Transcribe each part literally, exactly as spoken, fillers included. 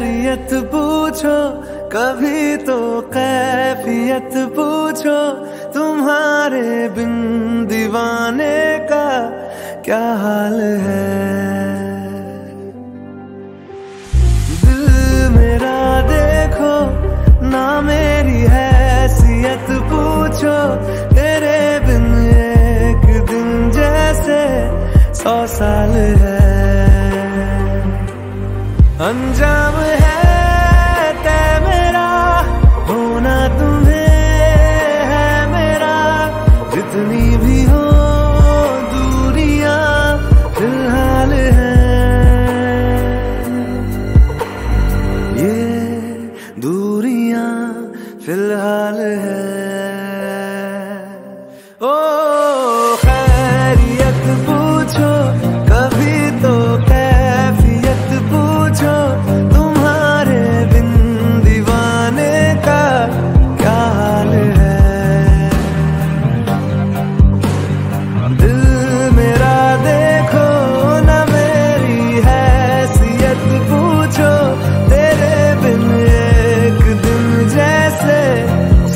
खैरियत पूछो, कभी तो कैफियत पूछो, तुम्हारे बिन दीवाने का क्या हाल है। दिल मेरा देखो ना, मेरी हैसियत पूछो, तेरे बिन एक दिन जैसे सौ साल है। अंजाम है तय मेरा, होना तुम्हें है मेरा। जितनी भी हो दूरियां फिलहाल है, ये दूरियां फिलहाल है। ओ खैरियत पूछो, कभी तो कैफियत पूछो, तुम्हारे बिन दीवाने का क्या हाल है। दिल मेरा देखो ना, मेरी हैसियत पूछो, तेरे बिन एक दिन जैसे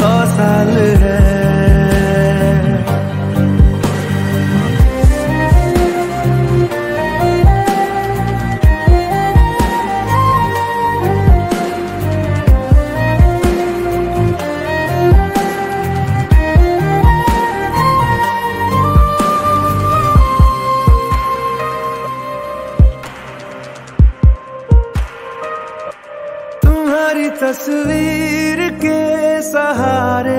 सौ साल है। तस्वीर के सहारे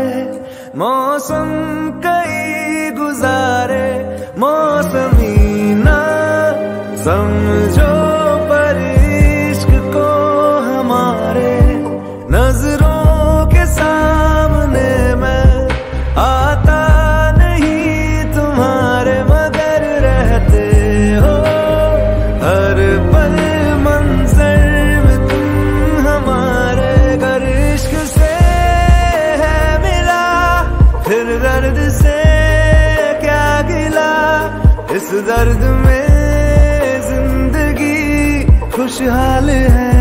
मौसम कई गुजारे, मौसमी ना समझो पर इश्क को हमारे। नजरों के सामने मैं आता नहीं तुम्हारे, मगर रहते हो हर पल मंजर में तुम हमारे। फिर दर्द से क्या गिला, इस दर्द में जिंदगी खुशहाल है।